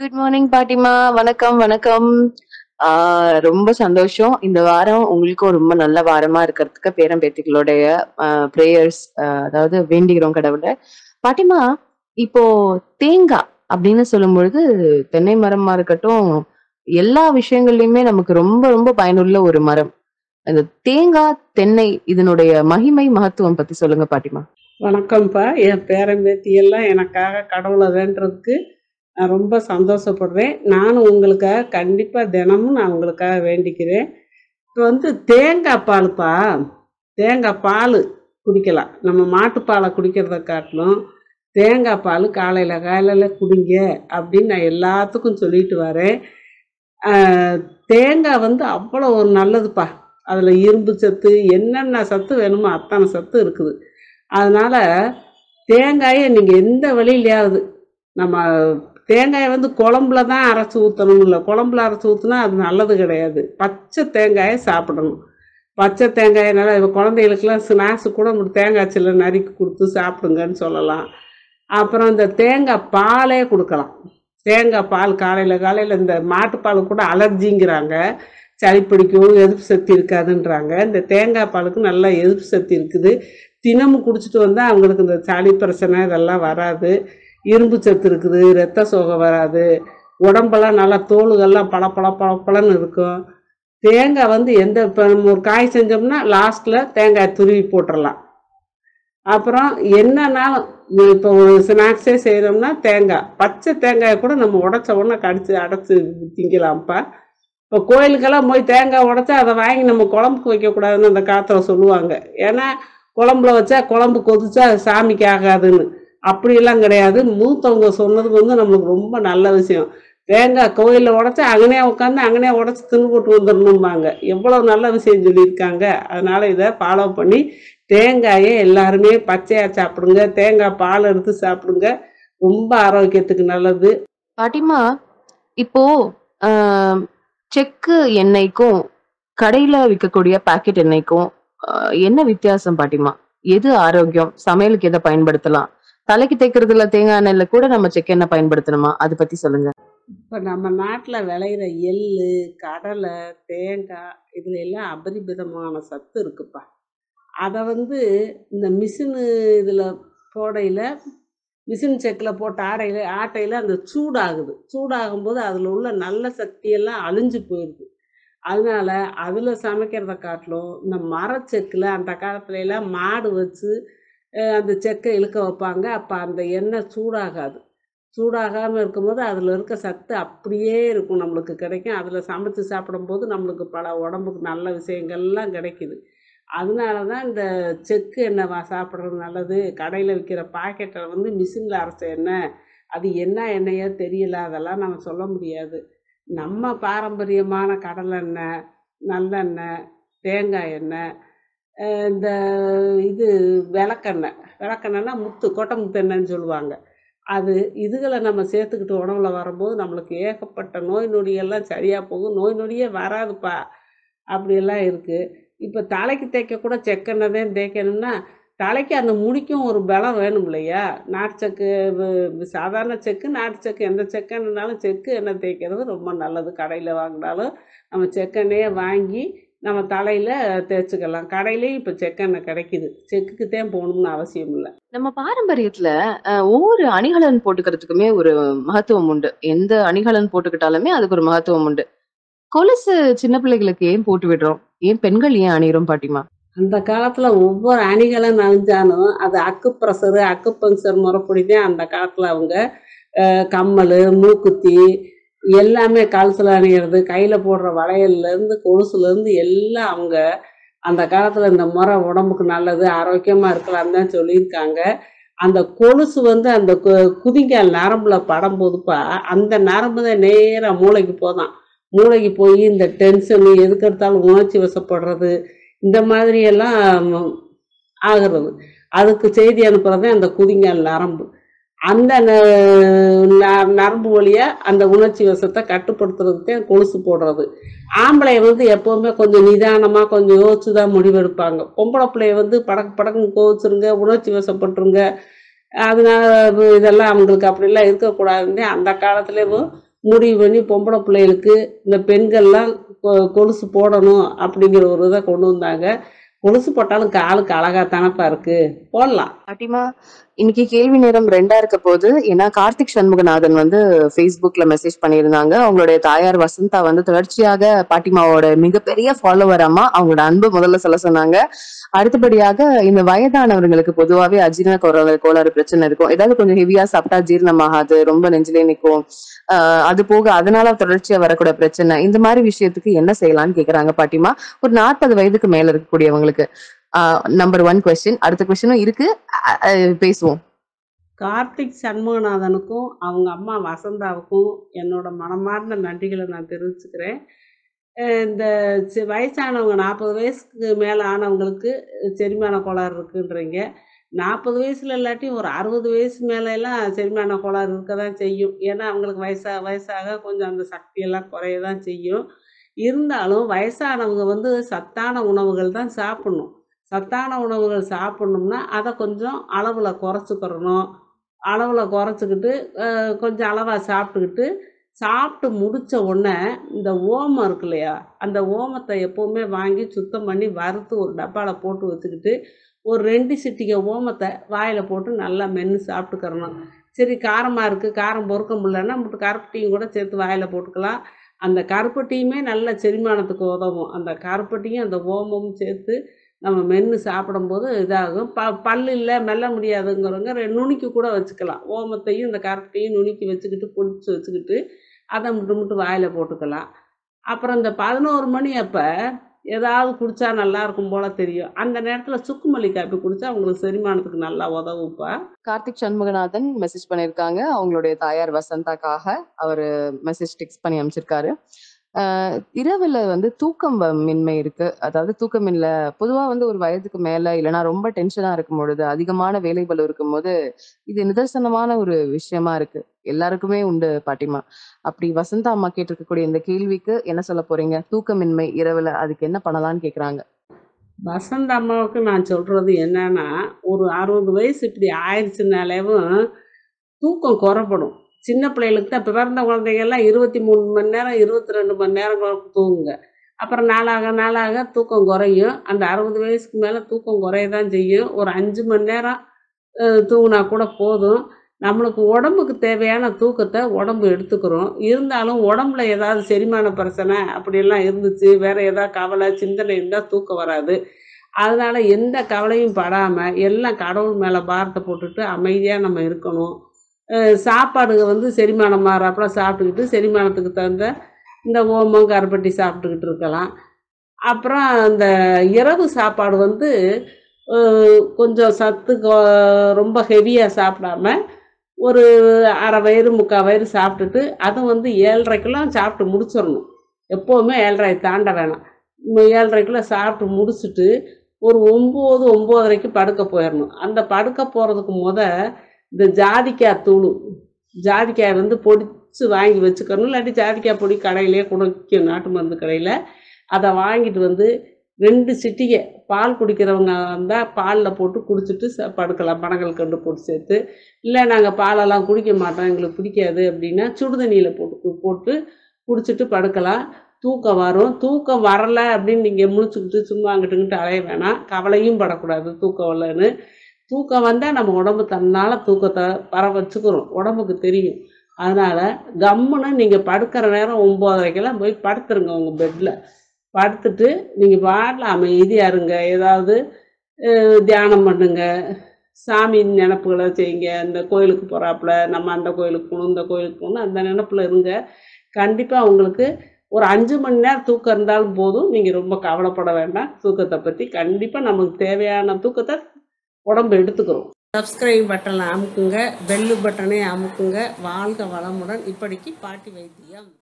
Good morning பாட்டிமா. வணக்கம் வணக்கம். ரொம்ப சந்தோஷம். இந்த வாரம் உங்களுக்கும் ரொம்ப நல்ல வாரமா இருக்கிறதுக்கு பேரம்பேத்திகளுடைய ப்ரேயர்ஸ், அதாவது வேண்டிக்கிறோம் கடவுளை. பாட்டிமா, இப்போ தேங்காய் அப்படின்னு சொல்லும் பொழுது தென்னை மரமா இருக்கட்டும், எல்லா விஷயங்கள்லயுமே நமக்கு ரொம்ப ரொம்ப பயனுள்ள ஒரு மரம் அந்த தேங்காய் தென்னை. இதனுடைய மகிமை மகத்துவம் பத்தி சொல்லுங்க பாட்டிமா. வணக்கம்ப்பா. என் பேரம்பேத்தி எல்லாம் எனக்காக கடவுளை வேண்டுறதுக்கு நான் ரொம்ப சந்தோஷப்படுறேன். நானும் உங்களுக்காக கண்டிப்பாக தினமும் நான் உங்களுக்காக வேண்டிக்கிறேன். இப்போ வந்து தேங்காய் பாலுப்பா, தேங்காய் பால் குடிக்கலாம். நம்ம மாட்டுப்பாலை குடிக்கிறத காட்டிலும் தேங்காய் பால் காலையில் குடிங்க அப்படின்னு நான் எல்லாத்துக்கும் சொல்லிட்டு வரேன். தேங்காய் வந்து அவ்வளோ ஒரு நல்லதுப்பா. அதில் இரும்பு சத்து, என்னென்ன சத்து வேணுமோ அத்தனை சத்து இருக்குது. அதனால் தேங்காயை நீங்கள் எந்த வழியிலையாவது, நம்ம தேங்காயை வந்து குழம்புல தான் அரைச்சி ஊற்றணும். இல்லை குழம்புல அரைச்சி ஊற்றினா அது நல்லது கிடையாது. பச்சை தேங்காயை சாப்பிடணும். பச்சை தேங்காயினால இப்போ குழந்தைகளுக்கெல்லாம் ஸ்நாக்ஸு கூட நம்ம தேங்காய் சில்ல நறுக்கி கொடுத்து சாப்பிடுங்கன்னு சொல்லலாம். அப்புறம் இந்த தேங்காய் பாலே கொடுக்கலாம். தேங்காய் பால் காலையில் இந்த மாட்டுப்பால் கூட அலர்ஜிங்கிறாங்க, சளி பிடிக்கும், எதிர்ப்பு சக்தி இருக்காதுன்றாங்க. இந்த தேங்காய் பாலுக்கு நல்லா எதிர்ப்பு சக்தி இருக்குது. தினமும் குடிச்சிட்டு வந்தால் அவங்களுக்கு இந்த சளி பிரச்சனை இதெல்லாம் வராது. இரும்பு சத்து இருக்குது, இரத்த சோகம் வராது, உடம்பெல்லாம் நல்லா தோலுகள்லாம் பழப்பழ பழப்பழன்னு இருக்கும். தேங்காய் வந்து எந்த இப்போ நம்ம ஒரு காய் செஞ்சோம்னா லாஸ்ட்டில் தேங்காய் துருவி போட்டுடலாம். அப்புறம் என்னன்னாலும் இப்போ ஒரு ஸ்நாக்ஸே செய்கிறோம்னா தேங்காய், பச்சை தேங்காயை கூட நம்ம உடச்ச உடனே கடிச்சு அடைச்சி திங்கலாம்ப்பா. இப்போ கோயிலுக்கெல்லாம் போய் தேங்காய் உடச்சா அதை வாங்கி நம்ம குழம்புக்கு வைக்கக்கூடாதுன்னு அந்த காலத்தில் சொல்லுவாங்க. ஏன்னா குழம்புல வச்சா குழம்பு கொதிச்சா சாமிக்கு ஆகாதுன்னு. அப்படியெல்லாம் கிடையாது. மூத்தவங்க சொன்னது வந்து நம்மளுக்கு ரொம்ப நல்ல விஷயம். தேங்காய் கோயிலில் உடச்சி அங்கனே உட்காந்து அங்கனே உடச்சி தின்னு போட்டு வந்துடணும்பாங்க. எவ்வளோ நல்ல விஷயம் சொல்லியிருக்காங்க. அதனால் இதை ஃபாலோ பண்ணி தேங்காயை எல்லாருமே பச்சையாக சாப்பிடுங்க. தேங்காய் பால் எடுத்து சாப்பிடுங்க, ரொம்ப ஆரோக்கியத்துக்கு நல்லது. பாட்டிமா, இப்போ செக்கு எண்ணெய்க்கும் கடையில் விற்கக்கூடிய பாக்கெட் எண்ணெய்க்கும் என்ன வித்தியாசம் பாட்டிமா? எது ஆரோக்கியம்? சமையலுக்கு எதை பயன்படுத்தலாம்? தலைக்கு தேய்க்கிறதுல தேங்காய் எண்ணெயில கூட நம்ம செக்கெண்ணெய் பயன்படுத்தணுமா? அதை பத்தி சொல்லுங்க. இப்போ நம்ம நாட்டில் விளையிற எள்ளு, கடலை, தேங்காய் இதுல எல்லாம் அபரிமிதமான சத்து இருக்குப்பா. அதை வந்து இந்த மிஷினு இதில் போடையில், மிஷின் செக்கில் போட்ட ஆட்டையில் அந்த சூடாகுது. சூடாகும்போது அதில் உள்ள நல்ல சக்தியெல்லாம் அழிஞ்சு போயிடுது. அதனால அதில் சமைக்கிறத காட்டிலும் இந்த மரச்செக்கில் அந்த காலத்துல எல்லாம் மாடு வச்சு அந்த செக்கை இழுக்க வைப்பாங்க. அப்போ அந்த எண்ணெய் சூடாகாது. சூடாகாமல் இருக்கும்போது அதில் இருக்க சத்து அப்படியே இருக்கும், நம்மளுக்கு கிடைக்கும். அதில் சமைச்சு சாப்பிடும்போது நம்மளுக்கு பல உடம்புக்கு நல்ல விஷயங்கள்லாம் கிடைக்குது. அதனால தான் இந்த செக்கு எண்ணெய் சாப்பிட்றது நல்லது. கடையில் விற்கிற பாக்கெட்டை வந்து மிஷினில் அரைச்ச எண்ணெய், அது என்ன எண்ணெயோ தெரியல, அதெல்லாம் நம்ம சொல்ல முடியாது. நம்ம பாரம்பரியமான கடலெண்ணெய், நல்லெண்ணெய், தேங்காய் எண்ணெய், இந்த இது விளக்கெண்ணெய், விளக்கெண்ணெய்னா முத்து கொட்டை முத்து எண்ணெய்ன்னு சொல்லுவாங்க. அது இதுகளை நம்ம சேர்த்துக்கிட்டு உணவுல வரும்போது நம்மளுக்கு ஏகப்பட்ட நோய் நொடியெல்லாம் சரியாக போகும். நோய் நொடியே வராதுப்பா, அப்படியெல்லாம் இருக்குது. இப்போ தலைக்கு தேய்க்க கூட செக்கெண்ணெய் தான் தேய்க்கணும்னா தலைக்கு அந்த முடிக்கும் ஒரு பலம் வேணும் இல்லையா? நாட்டு செக்கு, சாதாரண செக்கு, நாட்டு செக்கு, எந்த செக்கெண்ணெய்னாலும் செக்கு எண்ணெய் தேய்க்கிறது ரொம்ப நல்லது. கடையில் வாங்கினாலும் நம்ம செக்கெண்ணையே வாங்கி நம்ம தலையில் தேய்ச்சிக்கலாம். கடையிலேயும் இப்போ செக்கெண்ணெய் கிடைக்குது. செக்குக்கு தான் போகணும்னு அவசியம் இல்லை. நம்ம பாரம்பரியத்தில் ஒவ்வொரு அணிகலன் போட்டுக்கிறதுக்குமே ஒரு மகத்துவம் உண்டு. எந்த அணிகலன் போட்டுக்கிட்டாலுமே அதுக்கு ஒரு மகத்துவம் உண்டு. கொலுசு சின்ன பிள்ளைகளுக்கு ஏன் போட்டு விடுறோம்? ஏன் பெண்கள் ஏன் அணிகிறோம் பாட்டிமா? அந்த காலத்தில் ஒவ்வொரு அணிகலன் அணிஞ்சாலும் அது அக்குப்ரஷரு, அக்குப்பஞ்சர் முறைப்படி தான் அந்த காலத்தில் அவங்க கம்மல், மூக்குத்தி எல்லாமே காலத்தில் அணிகிறது, கையில் போடுற வளையல்லேருந்து கொலுசுலேருந்து எல்லாம் அவங்க அந்த காலத்தில் இந்த முறை உடம்புக்கு நல்லது, ஆரோக்கியமாக இருக்கலாம் தான் சொல்லியிருக்காங்க. அந்த கொலுசு வந்து அந்த குதிங்கால் நரம்பில் படம் போதுப்பா, அந்த நரம்பு தான் நேராக மூளைக்கு போதான். மூளைக்கு போய் இந்த டென்ஷனு, எதுக்கு எடுத்தாலும் உணர்ச்சி வசப்படுறது, இந்த மாதிரியெல்லாம் ஆகிறது. அதுக்கு செய்தி அனுப்புகிறதே அந்த குதிங்கால் நரம்பு. அந்த நரம்பு வழியாக அந்த உணர்ச்சி வசத்தை கட்டுப்படுத்துறதுக்கு கொலுசு போடுறது. ஆம்பளை வந்து எப்போவுமே கொஞ்சம் நிதானமாக கொஞ்சம் யோசிச்சு தான் முடிவெடுப்பாங்க. பொம்பளை பிள்ளைய வந்து படக்கு படக்குன்னு கோவிச்சுருங்க, உணர்ச்சி வசப்பட்டுருங்க, अ मुड़ी पड़ी पोपड़ पिनेल कोलसु पड़नों अभी कोलसुटाल आलू के अलग तानपा अटिमा इनकी केल्वी नेरम रेंडा ऐसा कार्तिक சண்முகநாதன் फेसबुक मेसेज पड़ी तायार वसंता पाटिमावोड मिगपेरिया फॉलोवर अम्मा अன்பு முதல்ல சொல்ல சொன்னாங்க அடுத்துபடியாக இந்த வயதானவங்களுக்கு பொதுவாவே அஜீரண கோளாறு பிரச்சனை இருக்கும் ஏதாவது கொஞ்சம் ஹெவியா சாப்பிட்டா ஜீரணமாகாது ரொம்ப நெஞ்சிலே நிக்கும் அது போக அதனால தொடர்ச்சியா வரக்கூட பிரச்சனை இந்த மாதிரி விஷயத்துக்கு என்ன செய்யலாம்னு கேக்குறாங்க பாட்டிமா ஒரு 40 வயதுக்கு மேல இருக்கக்கூடியவங்களுக்கு नंबर वन क्वेश्चन அடுத்த क्वेश्चन இருக்கு பேசுவோம் கார்த்திக் சண்முகநாதனுக்கும் அவங்க அம்மா வசந்தாவுக்கும் என்னோட மனமார்ந்த நன்றிகளை நான் தெரிவிச்சுக்கிறேன் இந்த வயசானவங்க 40 வயசுக்கு மேல ஆனவங்களுக்கு செரிமான கோளாறு இருக்குன்றீங்க 40 வயசுல இல்லாட்டி ஒரு 60 வயசு மேல எல்லாம் செரிமான கோளாறு இருக்க தான் செய்யும் ஏன்னா அவங்களுக்கு வயசாக கொஞ்சம் அந்த சக்தி எல்லாம் குறைய தான் செய்யும் இருந்தாலும் வயசானவங்க சத்தான உணவுகள் தான் சாப்பிடணும் சத்தான உணவுகள் சாப்பிடணும்னா அத கொஞ்சம் அளவுல குறைச்சுக்கறணும் அளவுல குறைச்சிக்கிட்டு கொஞ்சம் அளவா சாப்பிட்டுக்கிட்டு சாப்பிட்டு முடிச்ச உடனே இந்த ஓமம் இருக்குலையா அந்த ஓமத்தை எப்பவுமே வாங்கி சுத்தம் பண்ணி வறுத்து ஒரு டப்பால போட்டு வச்சிட்டு ஒரு 2 சிட்டிகை ஓமத்தை வாயில போட்டு நல்லா மென்னு சாப்பிட்டுக்கறணும் சரி காரமா இருக்கு காரம் பொறுக்க முடியலன்னா முட்ட காரப்பட்டியும் கூட சேர்த்து வாயில போட்டுக்கலாம் அந்த காரப்பட்டியுமே நல்ல செரிமானத்துக்கு உதவும் அந்த காரப்பட்டியும் அந்த ஓமமும் சேர்த்து நம்ம மென்னு சாப்பிடும்போது இதாகும் பல்லில்ல மெல்ல முடியாதுங்கறவங்க நுணுக்கி கூட வச்சுக்கலாம் ஓமத்தையும் இந்த காரத்தையும் நுணுக்கி வச்சுக்கிட்டு பொடிச்சு வச்சுக்கிட்டு அதை முட்டு வாயில போட்டுக்கலாம் அப்புறம் இந்த 11 மணி அப்ப ஏதாவது குடிச்சா நல்லா இருக்கும் போல தெரியும் அந்த நேரத்துல சுக்கு மல்லி காபி குடிச்சா உங்களுக்கு செரிமானத்துக்கு நல்லா உதவும்ப்பா கார்த்திக் சண்முகநாதன் மெசேஜ் பண்ணிருக்காங்க அவங்களுடைய தாயார் வசந்தாக்காக அவர் மெசேஜ் டெக்ஸ்ட் பண்ணி அனுப்பிச்சிருக்காரு இரவுல தூக்கமின்மை இருக்கு அதாவது தூக்கமின்ல பொதுவா ஒரு வயதுக்கு மேல இல்லனா ரொம்ப டென்ஷனா இருக்கும் பொழுது அதிகமான வேலைகள் இருக்கும் போது இது நிதர்சனமான ஒரு விஷயமா இருக்கு எல்லாருக்குமே உண்டு பாட்டிமா அப்படி வசந்தா அம்மா கேட்டிருக்கக்கூடிய இந்த கேள்விக்கு என்ன சொல்ல போறீங்க தூக்கமின்மை இரவுல அதுக்கு என்ன பண்ணலாம்னு கேக்குறாங்க வசந்தா அம்மாவுக்கு நான் சொல்றது என்னன்னா ஒரு 60 வயசு இப்படி ஆயிருச்சுனாலேவும் தூக்கம் குறைபடும் சின்ன பிள்ளைகளுக்கு தான் பிறந்த குழந்தைகள் எல்லாம் 23 மணி நேரம் 22 மணி நேரம் தூங்குங்க அப்புறம் நாளாக தூக்கம் குறையும் அந்த 60 வயசுக்கு மேல தூக்கம் குறைய தான் செய்யும் ஒரு 5 மணி நேரம் தூங்கினா கூட போதும் நமக்கு உடம்புக்கு தேவையான தூக்கத்தை உடம்பு எடுத்துக்கிறோம் இருந்தாலும் உடம்புல ஏதாவது செரிமான பிரச்சனை அப்படி எல்லாம் இருந்துச்சு வேற ஏதாவது கவலை சிந்தனை இருந்தா தூக்கம் வராது அதனால எந்த கவலையும் படாம எல்லாம் கடவுள் மேல பாரத்தை போட்டுட்டு அமைதியா நம்ம இருக்கணும் சாப்பாடுக்கு செரிமானம் மாறப்ப சாப்பிட்டுக்கிட்டு செரிமானத்துக்கு தகுந்த இந்த ஓமம் கருப்பட்டி சாப்பிட்டுக்கிட்டு இருக்கலாம் அப்புறம் அந்த இரவு சாப்பாடு கொஞ்சம் சத்து ரொம்ப ஹெவியாக சாப்பிடாம ஒரு அரை வயிறு முக்கால் வயிறு சாப்பிட்டுட்டு அது 7:30க்குலாம் சாப்பிட்டு முடிச்சிடணும் எப்போவுமே 7:30 தாண்ட வேணாம் 7:30க்குலாம் சாப்பிட்டு முடிச்சுட்டு ஒரு 9 9:30க்கு படுக்க போயிடணும் அந்த படுக்க போகிறதுக்கு இந்த ஜாதிக்காய் தூள் ஜாதிக்காய் பொடிச்சு வாங்கி வச்சுக்கணும் இல்லாட்டி ஜாதிக்காய் பொடி கடையிலேயே குடிக்க நாட்டு மருந்து கடையில் அதை வாங்கிட்டு 2 சிட்டிகை பால் குடிக்கிறவங்க இருந்தால் பாலில் போட்டு குடிச்சிட்டு படுக்கலாம் பனங்கள் கண்டு போட்டு சேர்த்து இல்லை நாங்கள் பாலெல்லாம் குடிக்க மாட்டோம் எங்களுக்கு பிடிக்காது அப்படின்னா சுடுதண்ணியில் போட்டு குடிச்சிட்டு படுக்கலாம் தூக்கம் வரும் தூக்கம் வரலை அப்படின்னு நீங்கள் முழிச்சுக்கிட்டு சும்மா அங்கிட்டுங்கிட்டு அலைய வேணாம் கவலையும் படக்கூடாது தூக்கம் வரலன்னு தூக்கம் நம்ம உடம்பு தன்னால தூக்கத்தை வர வச்சுக்கிறோம் உடம்புக்கு தெரியும் அதனால கம்முன்னு நீங்க படுக்கிற நேரம் 9:30க்கெல்லாம் போய் படுத்துருங்க உங்க பெட்ல படுத்துட்டு நீங்க பாட்டில் அமைதியா இருங்க ஏதாவது தியானம் பண்ணுங்க சாமி நினைப்புகளை செய்யுங்க அந்த கோயிலுக்கு போறாப்புல நம்ம அந்த கோயிலுக்கு போகணும் இந்த கோயிலுக்கு போகணும் அந்த நினைப்புல இருங்க கண்டிப்பா உங்களுக்கு ஒரு 5 மணி நேரம் தூக்கம் இருந்தாலும் போதும் நீங்க ரொம்ப கவலைப்பட வேண்டாம் தூக்கத்தை பத்தி கண்டிப்பா நமக்கு தேவையான தூக்கத்தை உடம்பு எடுத்துக்கிறோம் சப்ஸ்கிரைப் பட்டனை அமுக்குங்க பெல் பட்டனை அமுக்குங்க வாழ்க வளமுடன் இப்படிக்கு பாட்டி வைத்தியம்